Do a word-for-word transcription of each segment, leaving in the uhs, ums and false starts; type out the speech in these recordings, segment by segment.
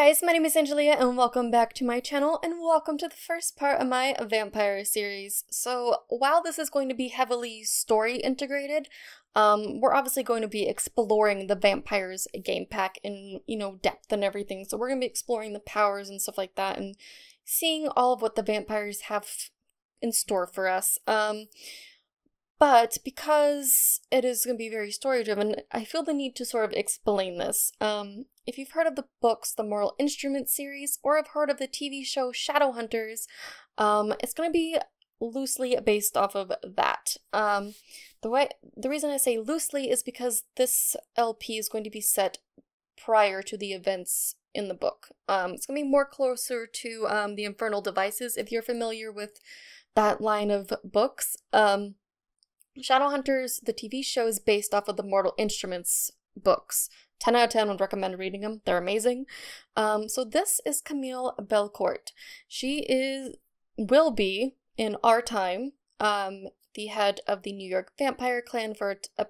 guys, my name is Angelia and welcome back to my channel and welcome to the first part of my vampire series. So while this is going to be heavily story integrated, um, we're obviously going to be exploring the vampires game pack in, you know, depth and everything. So we're going to be exploring the powers and stuff like that and seeing all of what the vampires have in store for us. Um, but because it is going to be very story driven, I feel the need to sort of explain this. Um, If you've heard of the books, the Mortal Instruments series, or have heard of the T V show Shadowhunters, um, it's going to be loosely based off of that. Um, the way the reason I say loosely is because this L P is going to be set prior to the events in the book. Um, it's going to be more closer to um, the Infernal Devices, if you're familiar with that line of books. Um, Shadowhunters, the T V show, is based off of the Mortal Instruments books. ten out of ten would recommend reading them. They're amazing. Um, so this is Camille Belcourt. She is, will be, in our time, um, the head of the New York vampire clan for a, a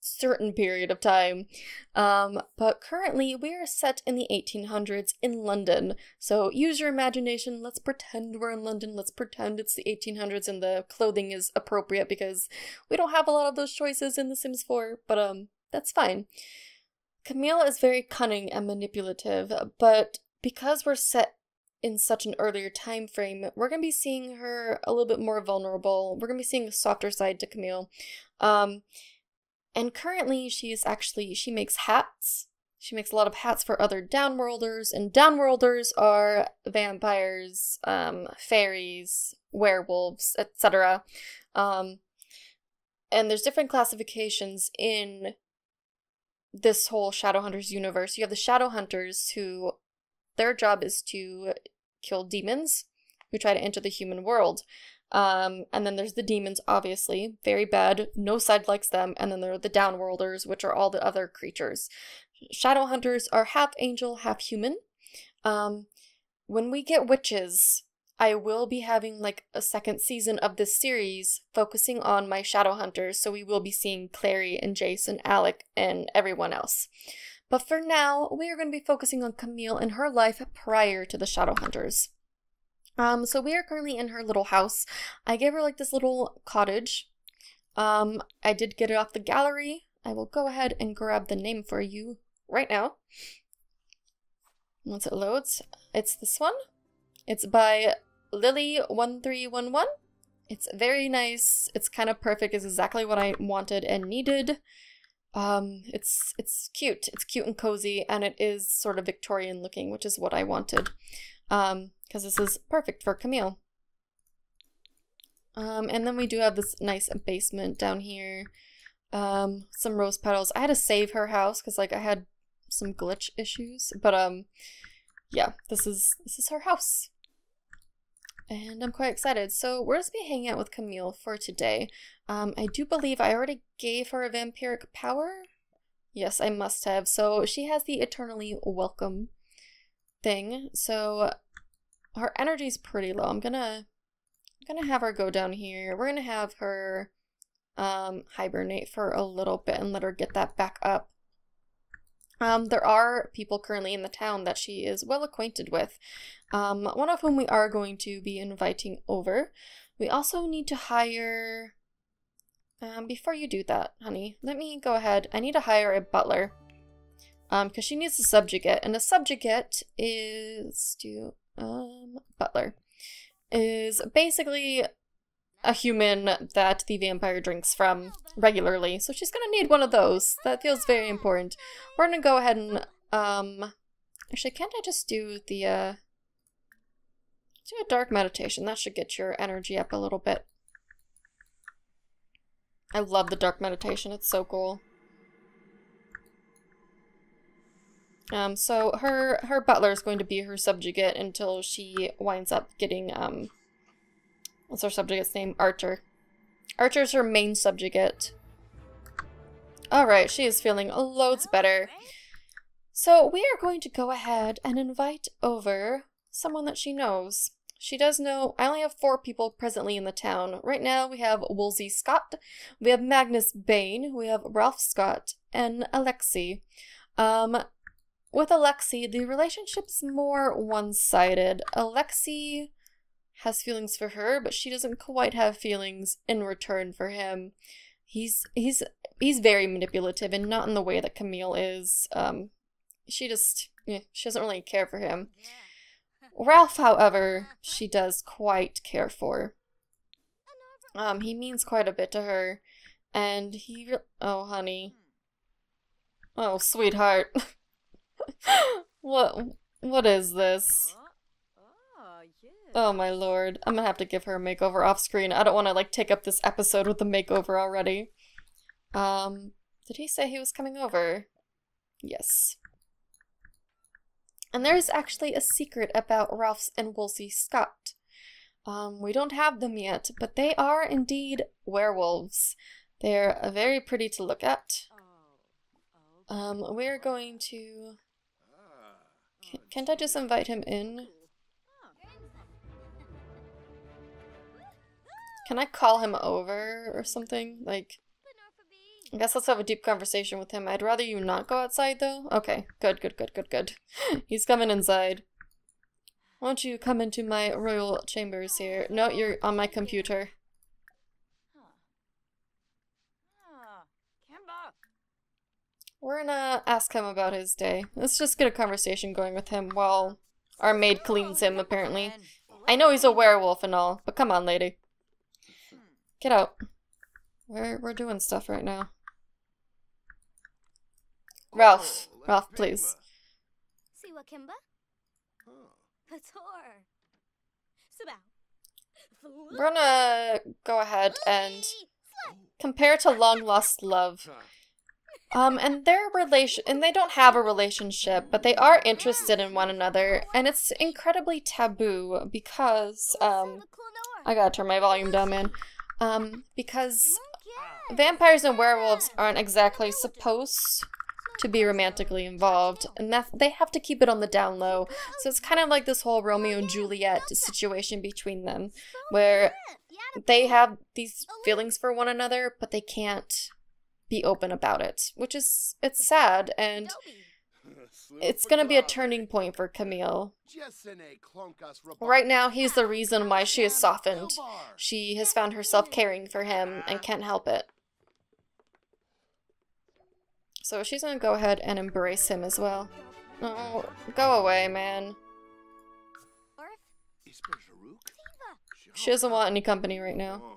certain period of time. Um, but currently we are set in the eighteen hundreds in London. So use your imagination. Let's pretend we're in London. Let's pretend it's the eighteen hundreds and the clothing is appropriate because we don't have a lot of those choices in The Sims four, but um, that's fine. Camille is very cunning and manipulative, but because we're set in such an earlier time frame, we're going to be seeing her a little bit more vulnerable. We're going to be seeing a softer side to Camille. Um, and currently she is actually, she makes hats. She makes a lot of hats for other Downworlders, and Downworlders are vampires, um, fairies, werewolves, et cetera. Um, and there's different classifications in this whole Shadowhunters universe. You have the Shadowhunters, who their job is to kill demons who try to enter the human world. Um, and then there's the demons, obviously. Very bad. No side likes them. And then there are the Downworlders, which are all the other creatures. Shadowhunters are half angel, half human. Um, when we get witches, I will be having like a second season of this series focusing on my Shadowhunters, so we will be seeing Clary and Jace and Alec and everyone else. But for now, we are going to be focusing on Camille and her life prior to the Shadowhunters. Um, so we are currently in her little house. I gave her like this little cottage. Um, I did get it off the gallery. I will go ahead and grab the name for you right now. Once it loads, it's this one. It's by Lily one three one one. It's very nice. It's kind of perfect. It's exactly what I wanted and needed. Um, it's it's cute. It's cute and cozy, and it is sort of Victorian looking, which is what I wanted. Um, because this is perfect for Camille. Um, and then we do have this nice basement down here. Um, some rose petals. I had to save her house because like I had some glitch issues, but um, yeah, this is this is her house. And I'm quite excited. So we're just gonna be hanging out with Camille for today. Um, I do believe I already gave her a vampiric power. Yes, I must have. So she has the eternally welcome thing. So her energy's pretty low. I'm gonna, I'm gonna have her go down here. We're gonna have her um, hibernate for a little bit and let her get that back up. Um, there are people currently in the town that she is well acquainted with, um, one of whom we are going to be inviting over. We also need to hire, um, before you do that, honey, let me go ahead. I need to hire a butler, um, because she needs a subjugate, and a subjugate is, to, um, butler, is basically a human that the vampire drinks from regularly, so she's gonna need one of those. That feels very important. We're gonna go ahead and, um, actually, can't I just do the, uh, do a dark meditation? That should get your energy up a little bit. I love the dark meditation. It's so cool. Um, so her, her butler is going to be her subjugate until she winds up getting, um, what's our subjugate's name? Archer. Archer's her main subjugate. Alright, she is feeling loads better. So we are going to go ahead and invite over someone that she knows. She does know. I only have four people presently in the town. Right now we have Woolsey Scott, we have Magnus Bane, we have Ralph Scott, and Alexei. Um, With Alexei, the relationship's more one-sided. Alexei has feelings for her, but she doesn't quite have feelings in return for him. He's he's he's very manipulative, and not in the way that Camille is. Um, she just yeah, she doesn't really care for him. Ralph, however, she does quite care for. Um, he means quite a bit to her, and he. Oh, honey. Oh, sweetheart. What what is this? Oh my lord. I'm gonna have to give her a makeover off screen. I don't wanna like take up this episode with the makeover already. Um did he say he was coming over? Yes. And there's actually a secret about Ralph's and Woolsey Scott. Um we don't have them yet, but they are indeed werewolves. They're very pretty to look at. Um we're going to Can't I just invite him in? Can I call him over or something? Like, I guess let's have a deep conversation with him. I'd rather you not go outside, though. Okay, good, good, good, good, good. He's coming inside. Won't you come into my royal chambers here? No, you're on my computer. We're gonna ask him about his day. Let's just get a conversation going with him while our maid cleans him, apparently. I know he's a werewolf and all, but come on, lady. Get out. We're, we're doing stuff right now. Ralph. Ralph, please. We're gonna go ahead and compare to Long Lost Love. Um, and their relation- and they don't have a relationship, but they are interested in one another, and it's incredibly taboo because, um, I gotta turn my volume down, man, um, because vampires and werewolves aren't exactly supposed to be romantically involved, and that they have to keep it on the down low, so it's kind of like this whole Romeo and Juliet situation between them, where they have these feelings for one another, but they can't be open about it, which is, it's sad, and it's gonna be a turning point for Camille. Right now, he's the reason why she is softened. She has found herself caring for him and can't help it. So she's gonna go ahead and embrace him as well. Oh, go away, man. She doesn't want any company right now.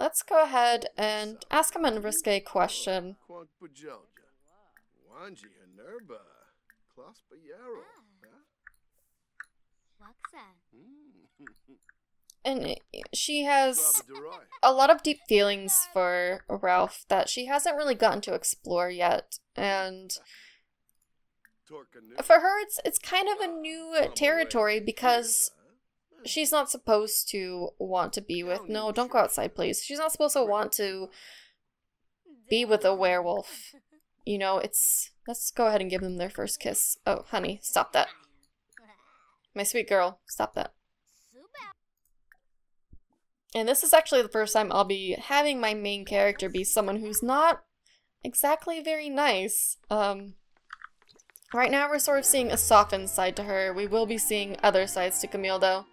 Let's go ahead and ask him a risque question. And she has a lot of deep feelings for Ralph that she hasn't really gotten to explore yet, and for her it's it's kind of a new territory because she's not supposed to want to be with- no, don't go outside, please. She's not supposed to want to be with a werewolf. You know, it's- let's go ahead and give them their first kiss. Oh, honey, stop that. My sweet girl, stop that. And this is actually the first time I'll be having my main character be someone who's not exactly very nice. Um... Right now we're sort of seeing a softened side to her. We will be seeing other sides to Camille, though.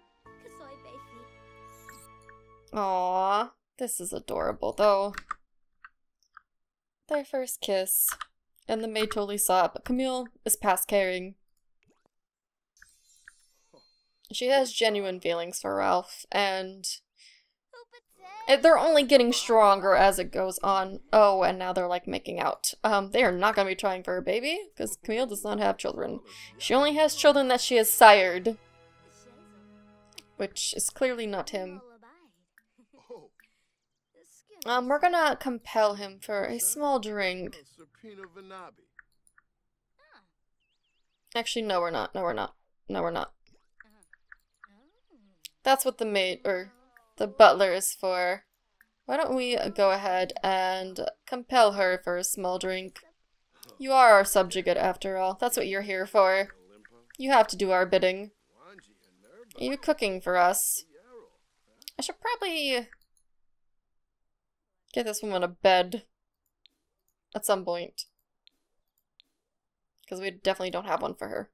Aww, this is adorable, though. Their first kiss. And the maid totally saw it, but Camille is past caring. She has genuine feelings for Ralph, and they're only getting stronger as it goes on. Oh, and now they're like making out. Um, they are not gonna be trying for a baby, because Camille does not have children. She only has children that she has sired. Which is clearly not him. Um, we're gonna compel him for a small drink. Actually, no we're not, no we're not, no we're not. That's what the maid, or the butler is for. Why don't we go ahead and compel her for a small drink? You are our subjugate after all, that's what you're here for. You have to do our bidding. Are you cooking for us? I should probably... Get this woman a bed at some point. Because we definitely don't have one for her.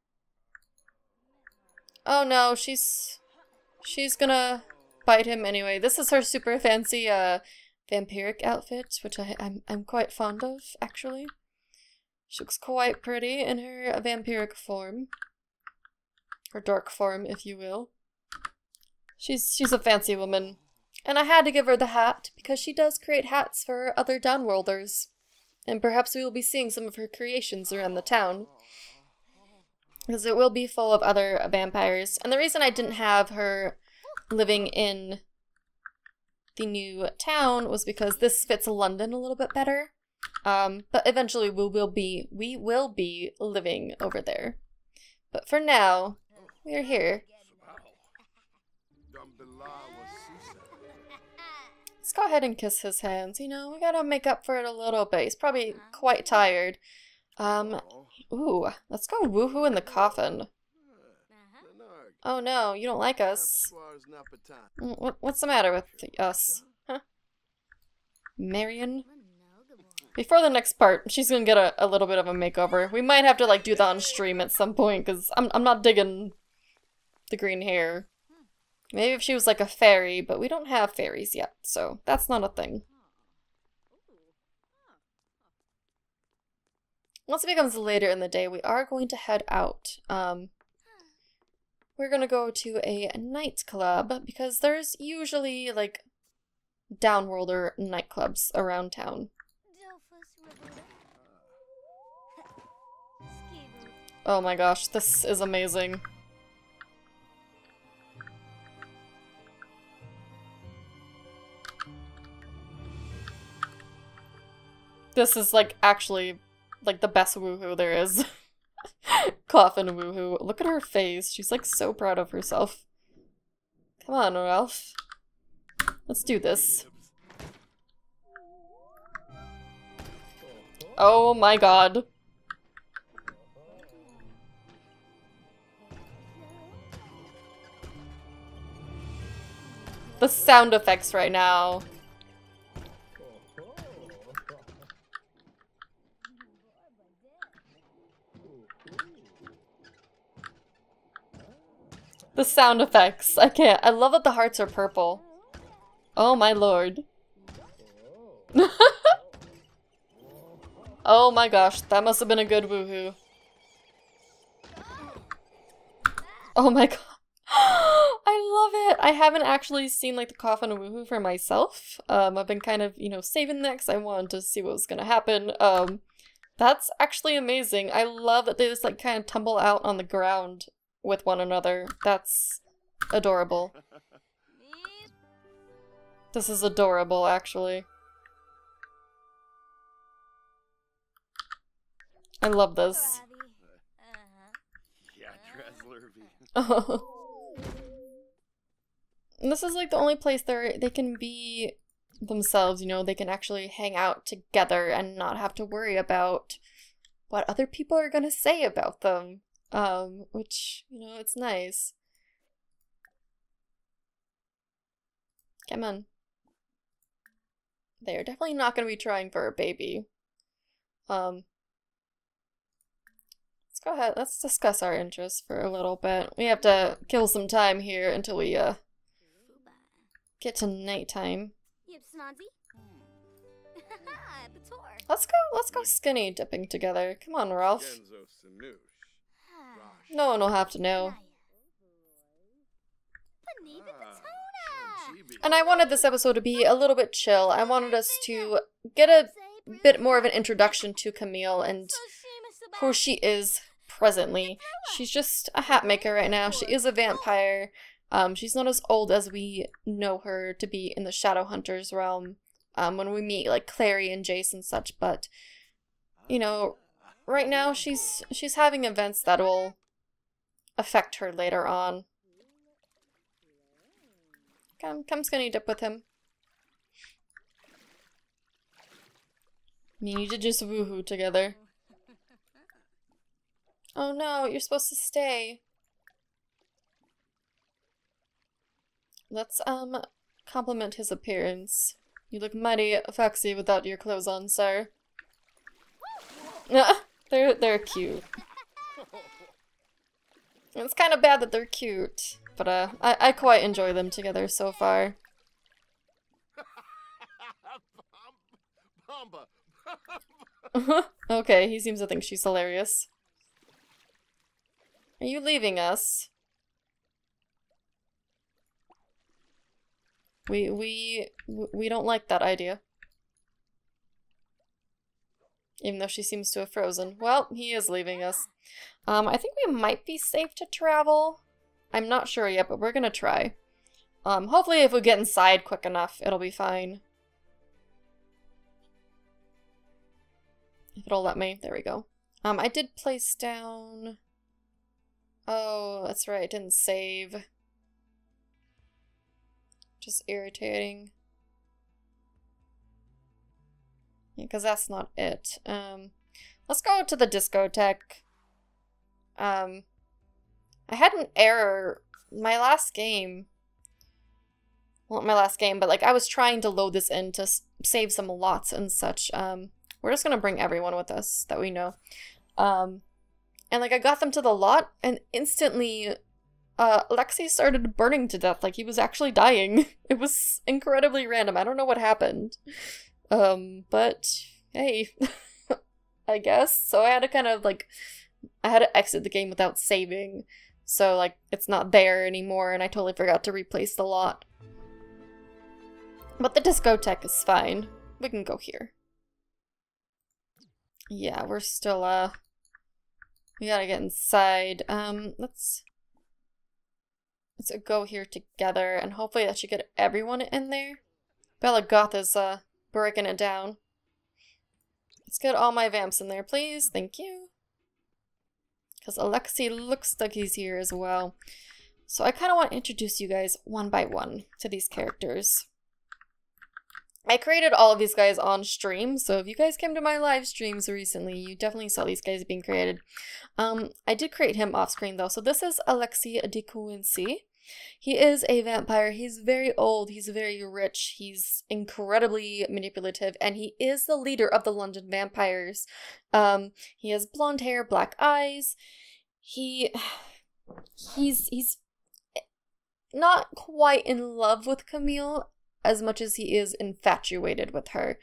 Oh no, she's... She's gonna bite him anyway. This is her super fancy, uh, vampiric outfit, which I, I'm, I'm quite fond of, actually. She looks quite pretty in her vampiric form. Her dark form, if you will. She's, she's a fancy woman. And I had to give her the hat, because she does create hats for other Downworlders. And perhaps we will be seeing some of her creations around the town. Because it will be full of other vampires. And the reason I didn't have her living in the new town was because this fits London a little bit better. Um, but eventually we will be we will be living over there. But for now, we are here. Let's go ahead and kiss his hands. You know, we gotta make up for it a little bit. He's probably quite tired. Um, ooh, let's go woohoo in the coffin. Oh no, you don't like us. What, what's the matter with us? Huh? Marion? Before the next part, she's gonna get a, a little bit of a makeover. We might have to like do that on stream at some point, because I'm, I'm not digging the green hair. Maybe if she was like a fairy, but we don't have fairies yet, so that's not a thing. Once it becomes later in the day, we are going to head out. Um, we're gonna go to a nightclub, because there's usually like Downworlder nightclubs around town. Oh my gosh, this is amazing. This is like actually like the best woohoo there is. Coffin woohoo. Look at her face. She's like so proud of herself. Come on, Ralph. Let's do this. Oh my god. The sound effects right now. The sound effects. I can't. I love that the hearts are purple. Oh my lord. Oh my gosh, that must have been a good woohoo. Oh my god. I love it! I haven't actually seen like the coffin woohoo for myself. Um, I've been kind of, you know, saving that because I wanted to see what was gonna happen. Um, that's actually amazing. I love that they just like kind of tumble out on the ground with one another. That's adorable. This is adorable, actually. I love this. Oh. And this is like the only place they they can be themselves, you know, they can actually hang out together and not have to worry about what other people are gonna say about them. Um, which, you know, it's nice. Come on. They're definitely not gonna be trying for a baby. Um. Let's go ahead, let's discuss our interests for a little bit. We have to kill some time here until we, uh, get to nighttime. Let's go, let's go skinny dipping together. Come on, Ralph. No one will have to know. And I wanted this episode to be a little bit chill. I wanted us to get a bit more of an introduction to Camille and who she is presently. She's just a hat maker right now. She is a vampire. Um, she's not as old as we know her to be in the Shadowhunters realm um, when we meet like Clary and Jace and such, but you know, right now she's she's having events that will affect her later on. Come, come skinny dip with him. We need to just woohoo together. Oh no, you're supposed to stay. Let's, um, compliment his appearance. You look mighty foxy without your clothes on, sir. they're, they're cute. It's kind of bad that they're cute, but uh, I, I quite enjoy them together so far. Okay, he seems to think she's hilarious. Are you leaving us? We we we don't like that idea. Even though she seems to have frozen. Well, he is leaving us. Um, I think we might be safe to travel. I'm not sure yet, but we're gonna try. Um, hopefully if we get inside quick enough, it'll be fine. If it'll let me. There we go. Um, I did place down... Oh, that's right, I didn't save. Just irritating. Yeah, because that's not it. Um, let's go to the discotheque. Um, I had an error my last game. Well, not my last game, but like I was trying to load this in to s save some lots and such. Um, we're just gonna bring everyone with us that we know. Um, and like I got them to the lot, and instantly, uh, Alexei started burning to death. Like he was actually dying. It was incredibly random. I don't know what happened. Um, but hey, I guess. So I had to kind of like, I had to exit the game without saving, so like it's not there anymore, and I totally forgot to replace the lot. But the discotheque is fine. We can go here. Yeah, we're still uh, we gotta get inside. Um, let's let's go here together, and hopefully that should get everyone in there. Bella Goth is uh breaking it down. Let's get all my vamps in there, please. Thank you. Because Alexei looks like he's here as well. So I kind of want to introduce you guys one by one to these characters. I created all of these guys on stream, so if you guys came to my live streams recently, you definitely saw these guys being created. Um, I did create him off screen though, so this is Alexei de Quincey. He is a vampire. He's very old, he's very rich, he's incredibly manipulative, and he is the leader of the London vampires. Um, he has blonde hair, black eyes. He, he's, he's not quite in love with Camille as much as he is infatuated with her.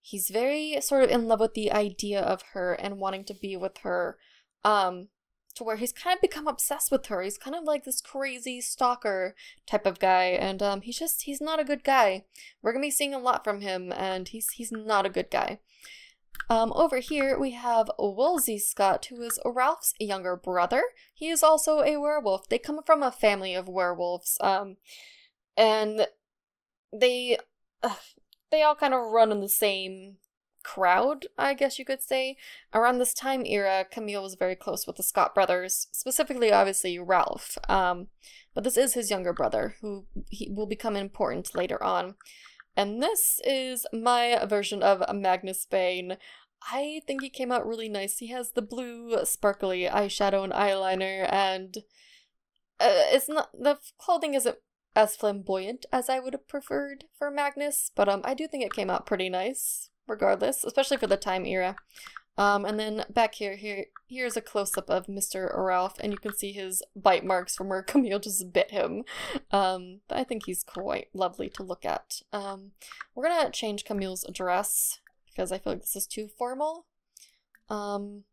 He's very sort of in love with the idea of her and wanting to be with her. Um, to where he's kind of become obsessed with her. He's kind of like this crazy stalker type of guy, and um, he's just, he's not a good guy. We're gonna be seeing a lot from him, and he's he's not a good guy. Um, over here we have Woolsey Scott, who is Ralph's younger brother. He is also a werewolf. They come from a family of werewolves, um, and they, uh, they all kind of run in the same crowd, I guess you could say. Around this time era, Camille was very close with the Scott brothers, specifically obviously Ralph, um, but this is his younger brother who he will become important later on. And this is my version of Magnus Bane. I think he came out really nice. He has the blue sparkly eyeshadow and eyeliner, and uh, it's not, the clothing isn't as flamboyant as I would have preferred for Magnus, but um, I do think it came out pretty nice regardless, especially for the time era. Um, and then back here, here here's a close-up of Mister Ralph, and you can see his bite marks from where Camille just bit him. Um, I think he's quite lovely to look at. Um, we're gonna change Camille's dress because I feel like this is too formal. Um,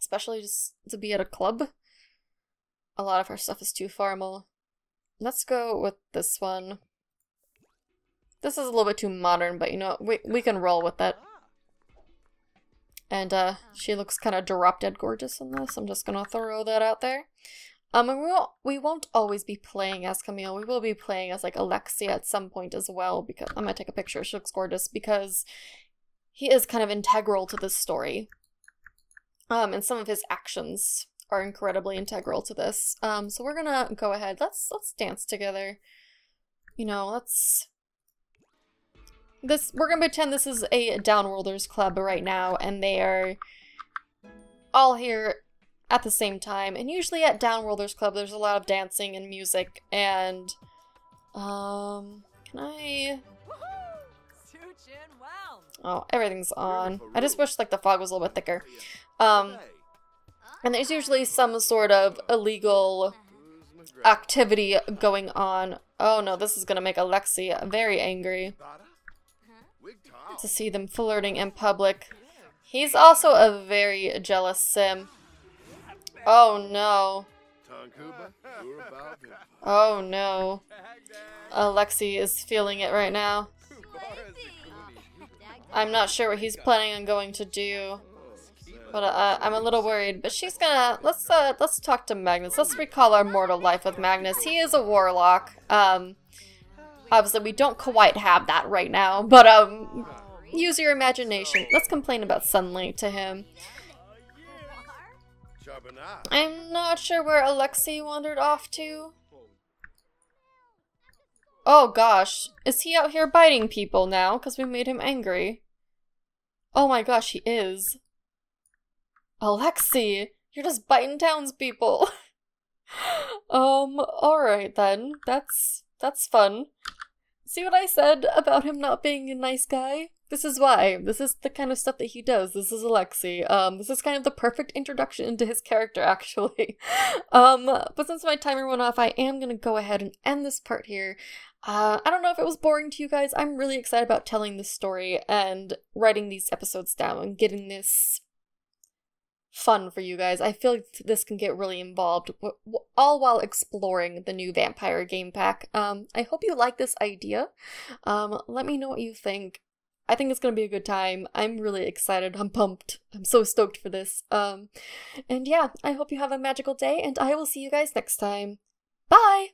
especially just to be at a club. A lot of our stuff is too formal. Let's go with this one. This is a little bit too modern, but you know, we, we can roll with it. And uh, she looks kind of drop dead gorgeous in this. I'm just gonna throw that out there. Um, and we won't, we won't always be playing as Camille. We will be playing as like Alexei at some point as well, because I'm gonna take a picture. She looks gorgeous because he is kind of integral to this story. Um, and some of his actions are incredibly integral to this. Um, so we're gonna go ahead. Let's let's dance together. You know, let's. This, we're gonna pretend this is a Downworlders club right now, and they are all here at the same time. And usually at Downworlders club, there's a lot of dancing and music. And um, can I? Oh, everything's on. I just wish like the fog was a little bit thicker. Um, and there's usually some sort of illegal activity going on. Oh no, this is gonna make Alexei very angry to see them flirting in public. He's also a very jealous sim. Oh no. Oh no. Alexei is feeling it right now. I'm not sure what he's planning on going to do, but uh, I'm a little worried. But she's gonna let's uh, let's talk to Magnus. Let's recall our mortal life with Magnus. He is a warlock. Um, obviously, we don't quite have that right now. But um, use your imagination. Let's complain about sunlight to him. I'm not sure where Alexei wandered off to. Oh gosh, is he out here biting people now? Because we made him angry. Oh my gosh, he is. Alexei, you're just biting townspeople. um, alright then. That's, that's fun. See what I said about him not being a nice guy? This is why. This is the kind of stuff that he does. This is Alexei. Um, this is kind of the perfect introduction into his character, actually. um, but since my timer went off, I am gonna go ahead and end this part here. Uh, I don't know if it was boring to you guys. I'm really excited about telling this story and writing these episodes down and getting this fun for you guys. I feel like this can get really involved, all while exploring the new vampire game pack. Um, I hope you like this idea. Um, let me know what you think. I think it's gonna be a good time. I'm really excited. I'm pumped. I'm so stoked for this. Um, and yeah, I hope you have a magical day, and I will see you guys next time. Bye!